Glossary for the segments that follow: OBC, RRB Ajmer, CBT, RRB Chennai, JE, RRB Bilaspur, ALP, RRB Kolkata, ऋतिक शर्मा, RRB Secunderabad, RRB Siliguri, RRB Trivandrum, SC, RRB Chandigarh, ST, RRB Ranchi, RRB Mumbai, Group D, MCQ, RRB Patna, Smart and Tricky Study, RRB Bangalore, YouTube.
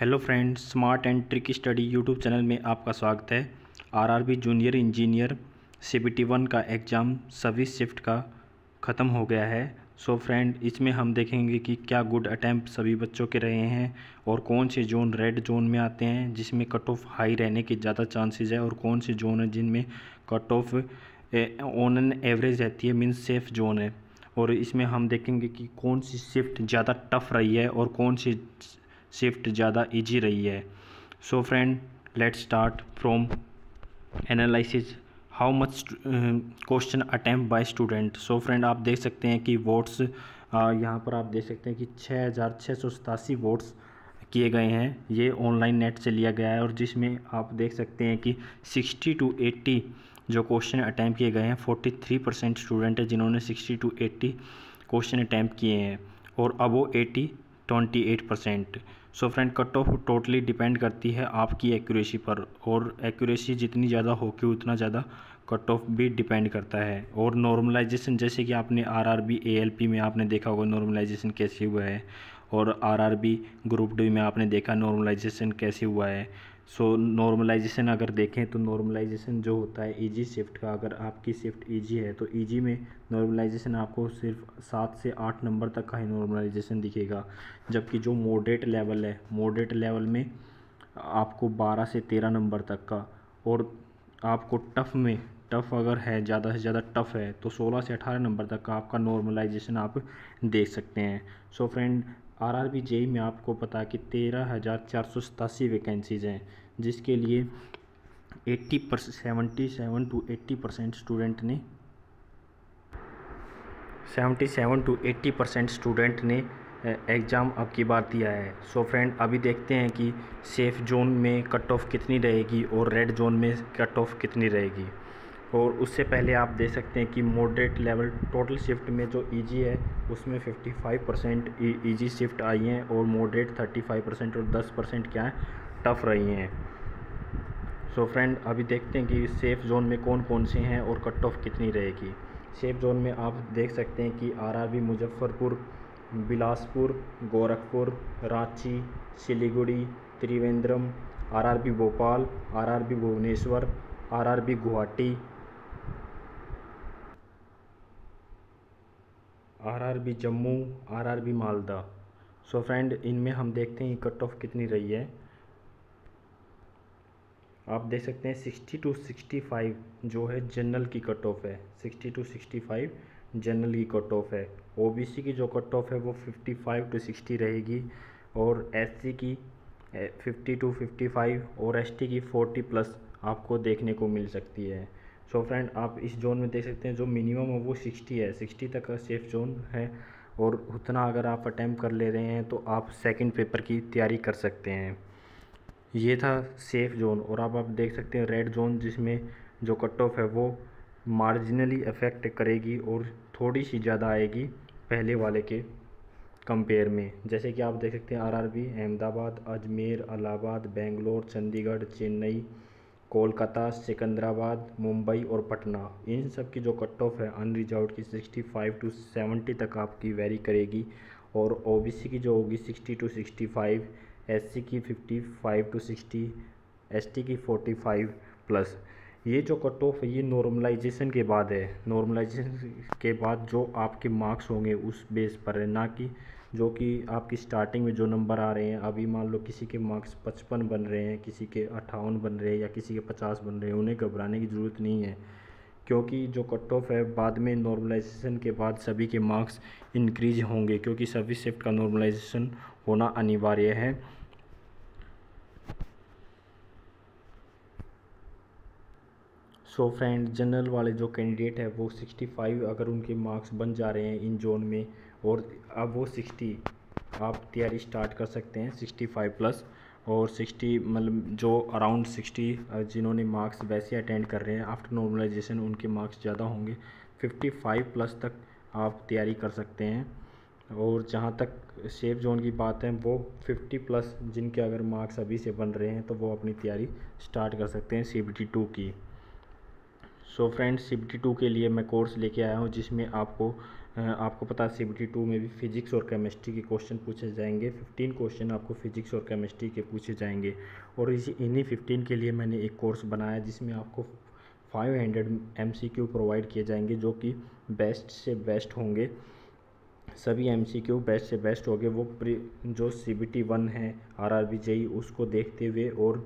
Hello friends, smart and tricky study YouTube channel में आपका स्वागत है। आरआरबी जूनियर इंजीनियर सीबीटी 1 का एग्ज़ाम 26 शिफ्ट का ख़त्म हो गया है। सो फ्रेंड, इसमें हम देखेंगे कि क्या गुड अटैम्प्ट सभी बच्चों के रहे हैं और कौन से जोन रेड जोन में आते हैं जिसमें कट ऑफ हाई रहने के ज़्यादा चांसेज है, और कौन से जोन है जिनमें cut off on an average रहती है, मीन्स सेफ जोन है। और इसमें हम देखेंगे कि कौन सी शिफ्ट ज़्यादा टफ रही है और कौन सी शिफ्ट ज़्यादा इजी रही है। So friend, let's start from analysis how much question attempt by student. So friend, आप देख सकते हैं कि वोट्स यहाँ पर आप देख सकते हैं कि 6687 वोट्स किए गए हैं। ये ऑनलाइन नेट से लिया गया है और जिसमें आप देख सकते हैं कि 60 to 80 जो क्वेश्चन अटैम्प्ट किए गए हैं, 43% स्टूडेंट है जिन्होंने 60 to 80 क्वेश्चन अटैम्प्ट किए हैं, और above 80 28%। So friend, cut off totally depend करती है आपकी एक्यूरेसी पर, और एक्यूरेसी जितनी ज़्यादा होगी उतना ज़्यादा कट ऑफ भी डिपेंड करता है। और नॉर्मलाइजेशन, जैसे कि आपने आरआरबी एएलपी में आपने देखा होगा नॉर्मलाइजेशन कैसे हुआ है, और आरआरबी ग्रुप डी में आपने देखा नॉर्मलाइजेशन कैसे हुआ है। सो नॉर्मलाइजेशन अगर देखें तो नॉर्मलाइजेशन जो होता है इजी शिफ्ट का, अगर आपकी शिफ्ट इजी है तो इजी में नॉर्मलाइजेशन आपको सिर्फ 7 से 8 नंबर तक का ही नॉर्मलाइजेशन दिखेगा, जबकि जो मॉडरेट लेवल है, मॉडरेट लेवल में आपको 12 से 13 नंबर तक का, और आपको टफ़ में टफ़ अगर है, ज़्यादा से ज़्यादा टफ़ है तो 16 से 18 नंबर तक का आपका नॉर्मलाइजेशन आप देख सकते हैं। सो फ्रेंड, आरआरबी जेई में आपको पता कि 13,487 वैकेंसीज़ हैं, जिसके लिए 77 to 80% स्टूडेंट ने 77 to 80% स्टूडेंट ने एग्ज़ाम अब की बार दिया है। सो फ्रेंड, अभी देखते हैं कि सेफ़ जोन में कट ऑफ कितनी रहेगी और रेड जोन में कट ऑफ कितनी रहेगी। और उससे पहले आप देख सकते हैं कि मॉडरेट लेवल टोटल शिफ्ट में जो इजी है उसमें 55% ईजी शिफ्ट आई हैं, और मॉडरेट 35% और 10% क्या है, टफ़ रही हैं। सो फ्रेंड, अभी देखते हैं कि सेफ़ जोन में कौन कौन से हैं और कट ऑफ कितनी रहेगी। सेफ़ जोन में आप देख सकते हैं कि RRB Muzaffarpur, Bilaspur, Gorakhpur, Ranchi, Siliguri, Trivandrum, RRB Bhopal, RRB Bhubaneswar, RRB Guwahati, RRB Jammu, RRB Malda. So friend, इनमें हम देखते हैं कट ऑफ कितनी रही है। आप देख सकते हैं 60 टू 65 जो है जनरल की कट ऑफ है, 60 टू 65 जनरल की कट ऑफ है। ओबीसी की जो कट ऑफ है वो 55 टू 60 रहेगी, और एससी की 50 टू 55 और एसटी की 40 प्लस आपको देखने को मिल सकती है। सो फ्रेंड, आप इस जोन में देख सकते हैं जो मिनिमम है वो 60 है, 60 तक का सेफ जोन है, और उतना अगर आप अटैम्प्ट कर ले रहे हैं तो आप सेकंड पेपर की तैयारी कर सकते हैं। ये था सेफ जोन। और आप देख सकते हैं रेड जोन, जिसमें जो कट ऑफ है वो मार्जिनली अफेक्ट करेगी और थोड़ी सी ज़्यादा आएगी पहले वाले के कंपेयर में, जैसे कि आप देख सकते हैं आरआरबी अहमदाबाद, अजमेर, इलाहाबाद, बेंगलोर, चंडीगढ़, चेन्नई, कोलकाता, सिकंदराबाद, मुंबई और पटना। इन सब की जो कट ऑफ है अनरिजर्व की 65 टू 70 तक आपकी वेरी करेगी, और ओबीसी की जो होगी 60 टू 65, एससी की 55 टू 60, एसटी की 45 प्लस। ये जो कट ऑफ है ये नॉर्मलाइजेशन के बाद है, नॉर्मलाइजेशन के बाद जो आपके मार्क्स होंगे उस बेस पर है, ना कि जो कि आपकी स्टार्टिंग में जो नंबर आ रहे हैं। अभी मान लो किसी के मार्क्स 55 बन रहे हैं, किसी के 58 बन रहे हैं, या किसी के 50 बन रहे हैं, उन्हें घबराने की ज़रूरत नहीं है, क्योंकि जो कट ऑफ है बाद में नॉर्मलाइजेशन के बाद सभी के मार्क्स इंक्रीज होंगे, क्योंकि सभी शिफ्ट का नॉर्मलाइजेशन होना अनिवार्य है। सो फ्रेंड, जनरल वाले जो कैंडिडेट है वो 65 अगर उनके मार्क्स बन जा रहे हैं इन जोन में, और अब वो 60 आप तैयारी स्टार्ट कर सकते हैं 65 प्लस, और 60 मतलब जो अराउंड 60 जिन्होंने मार्क्स वैसे अटेंड कर रहे हैं आफ्टर नॉर्मलाइजेशन उनके मार्क्स ज़्यादा होंगे, 55 प्लस तक आप तैयारी कर सकते हैं। और जहाँ तक सेफ जोन की बात है वो 50 प्लस जिनके अगर मार्क्स अभी से बन रहे हैं तो वो अपनी तैयारी स्टार्ट कर सकते हैं CBT 2 की। सो फ्रेंड्स, CBT 2 के लिए मैं कोर्स लेके आया हूँ जिसमें आपको आपको पता है CBT 2 में भी फिजिक्स और केमिस्ट्री के क्वेश्चन पूछे जाएंगे। 15 क्वेश्चन आपको फिजिक्स और केमिस्ट्री के पूछे जाएंगे और इसी इन्हीं 15 के लिए मैंने एक कोर्स बनाया जिसमें आपको 500 MCQ प्रोवाइड किए जाएंगे जो कि बेस्ट से बेस्ट होंगे। सभी MCQ बेस्ट से बेस्ट होंगे। वो जो CBT 1 है RRB JE उसको देखते हुए और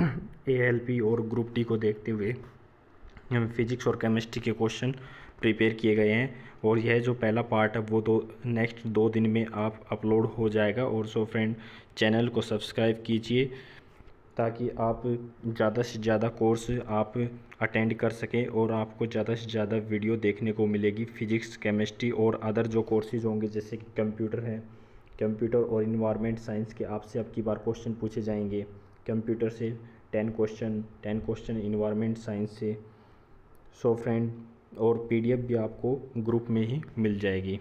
ALP और ग्रुप D को देखते हुए फिजिक्स और केमिस्ट्री के क्वेश्चन प्रिपेयर किए गए हैं। और यह जो पहला पार्ट है वो नेक्स्ट 2 दिन में आप अपलोड हो जाएगा। और सो फ्रेंड, चैनल को सब्सक्राइब कीजिए ताकि आप ज़्यादा से ज़्यादा कोर्स आप अटेंड कर सकें और आपको ज़्यादा से ज़्यादा वीडियो देखने को मिलेगी। फिजिक्स, केमिस्ट्री और अदर जो कोर्सेज होंगे जैसे कि कंप्यूटर है, कंप्यूटर और इन्वायरमेंट साइंस के आपसे अब की बार क्वेश्चन पूछे जाएंगे। कंप्यूटर से 10 क्वेश्चन इन्वायरमेंट साइंस से। सो फ्रेंड, और PDF भी आपको ग्रुप में ही मिल जाएगी।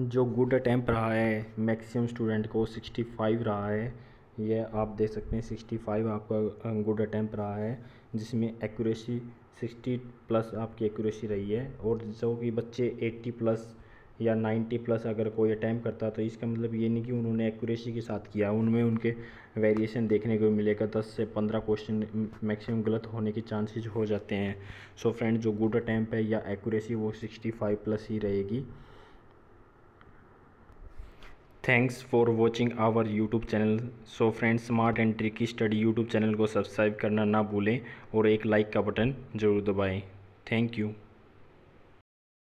जो गुड अटैम्प्ट रहा है मैक्सिमम स्टूडेंट को 65 रहा है, यह आप देख सकते हैं। 65 आपका गुड अटैम्प्ट रहा है जिसमें एक्यूरेसी 60 प्लस आपकी एक्यूरेसी रही है। और जो कि बच्चे 80 प्लस या 90 प्लस अगर कोई अटैम्प्ट करता तो इसका मतलब ये नहीं कि उन्होंने एक्यूरेसी के साथ किया, उनमें उनके वेरिएशन देखने को मिलेगा। 10 से 15 क्वेश्चन मैक्सिमम गलत होने के चांसेस हो जाते हैं। सो फ्रेंड, जो गुड अटैम्प्ट है या एक्यूरेसी वो 65 प्लस ही रहेगी। Thanks for watching our YouTube channel. So friend, smart and tricky study YouTube channel को सब्सक्राइब करना ना भूलें और एक लाइक का बटन ज़रूर दबाएँ। Thank you.